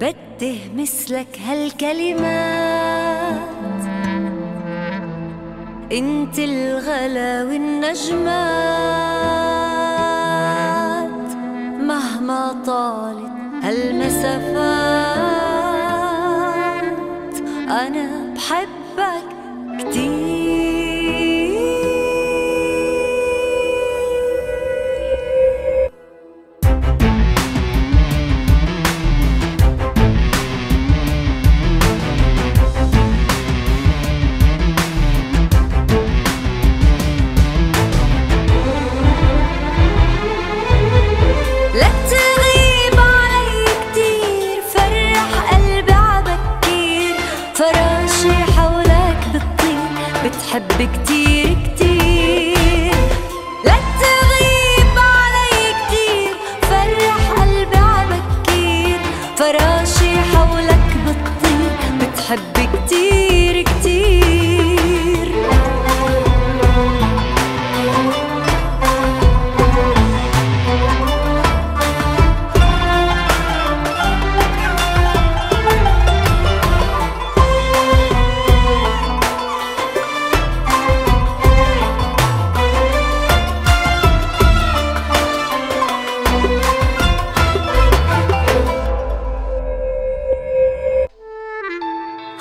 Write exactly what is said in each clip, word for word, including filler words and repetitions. بتّه مثلك هالكلمات، انت الغلا والنجمات، مهما طالت هالمسافات انا بحبك كتير. بتحب كتير كتير، لا تغيب علي كتير، فرح قلبي عبكير، فراشي حولك بتطير، بتحب كتير كتير.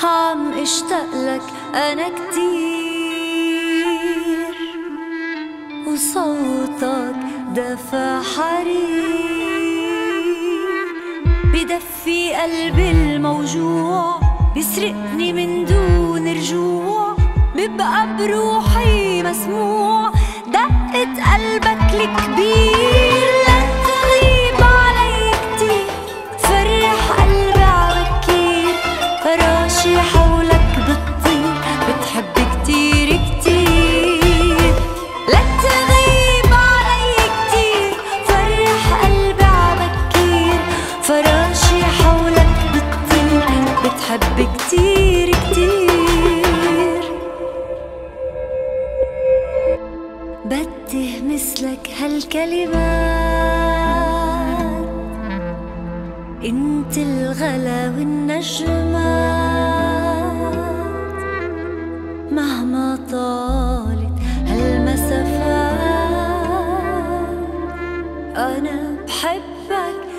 عم اشتاقلك أنا كتير، وصوتك دفى حرير، بدفي قلبي الموجوع، بيسرقني من دون رجوع، ببقى بروحي مسموع، دقة قلبك الكبير. لا تغيب علي كتير، فرح قلبي عبكير، فراشي حولك بتطير، بتحب كتير كتير. لا تغيب علي كتير، فرح قلبي عبكير، فراشي حولك بتطير، بتحب كتير كتير. بتّه مثلك هالكلمات، انت الغلا والنجمات، مهما طالت هالمسافات انا بحبك.